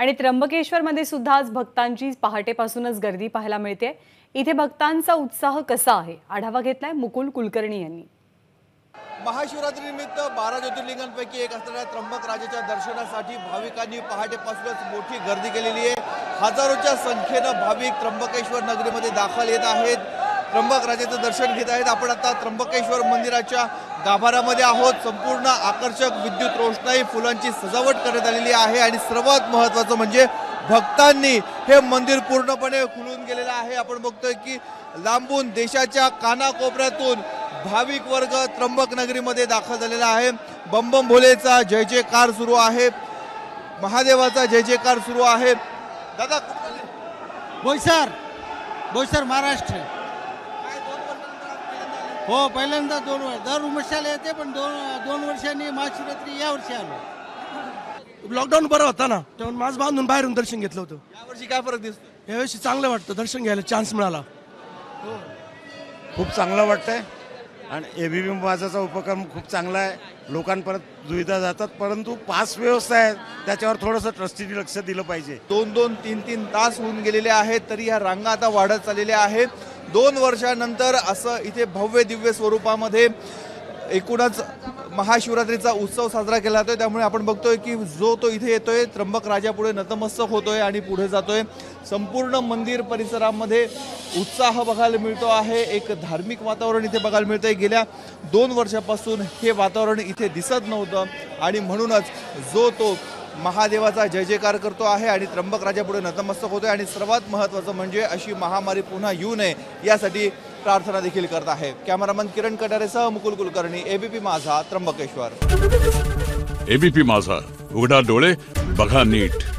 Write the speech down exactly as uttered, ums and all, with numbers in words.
आणि त्र्यंबकेश्वरमध्ये सुद्धा आज भक्तांची पहाटेपासूनच गर्दी पाहायला मिळते। इथे भक्तांचा उत्साह कसा आहे आढावा घेतलाय मुकुल कुलकर्णी यांनी। महाशिवरात्री निमित्त बारा ज्योतिर्लिंगांपैकी एक असलेल्या त्र्यंबक राजेच्या दर्शनासाठी भाविकांनी पहाटेपासूनच मोठी गर्दी केलेली आहे। हजारोच्या संख्येने भाविक त्र्यंबकेश्वर नगरीमध्ये दाखल होत आहेत, त्र्यंबक राजेचं दर्शन घेत आहेत। आपण आता त्र्यंबकेश्वर मंदिराच्या गाभाऱ्यामध्ये आहोत। संपूर्ण आकर्षक विद्युत रोषणाई फुलांची सजावट करण्यात आलेली आहे आणि सर्वात महत्त्वाचं म्हणजे भक्तांनी हे मंदिर पूर्णपणे खुलून गेलेलं आहे। आपण बघतोय की लांबून देशाच्या कानाकोपऱ्यातून भाविक वर्ग त्र्यंबक नगरीमध्ये दाखल झालेला आहे। बम बम भोलेचा जय जयकार सुरू आहे, महादेवाचा जय जयकार सुरू आहे। दादा बोईसर बोईसर महाराष्ट्र हो, पहिल्यांदा दोन वर्ष दर उमशाला येते पण दोन दोन वर्षांनी महाशिवरात्री या वर्षी आलो। लॉकडाऊन बरा होता ना तेव्हा मास्क बांधून बाहेरून दर्शन घेतलं होतं। यावर्षी काय फरक दिसतो? यावर्षी चांगलं वाटतं, दर्शन घ्यायला चान्स मिळाला, खूप चांगलं वाटतंय। आणि एबीपी माझाचा उपक्रम खूप चांगला आहे, लोकांपर्यंत दुविधा जातात परंतु पास व्यवस्था आहे त्याच्यावर थोडंसं ट्रस्टीने लक्ष दिलं पाहिजे। दोन दोन तीन तीन तास होऊन गेलेले आहेत तरी ह्या रांगा आता वाढत चाललेल्या आहेत। दोन वर्षानंतर असं इथे भव्य दिव्य स्वरूपामध्ये एकूणच महाशिवरात्रीचा उत्सव साजरा केला जातोय। त्यामुळे आपण बघतोय की जो तो इथे येतोय त्र्यंबक राजापुढे नतमस्तक होतोय आणि पुढे जातोय। संपूर्ण मंदिर परिसरामध्ये उत्साह बघायला मिळतो आहे, एक धार्मिक वातावरण इथे बघायला मिळतंय। गेल्या दोन वर्षापासून हे वातावरण इथे दिसत नव्हतं आणि म्हणूनच जो तो महादेवाचा जय जयकार करतो आहे आणि त्र्यंबक राजापुढे नतमस्तक होतोय आणि सर्वात महत्त्वाचं म्हणजे अशी महामारी पुन्हा येऊ नये यासाठी प्रार्थना देखील करत आहे। कॅमेरामन किरण कटारे सह मुकुल कुलकर्णी, एबीपी माझा, त्र्यंबकेश्वर। एबीपी माझा, उघडा डोळे बघा नीट।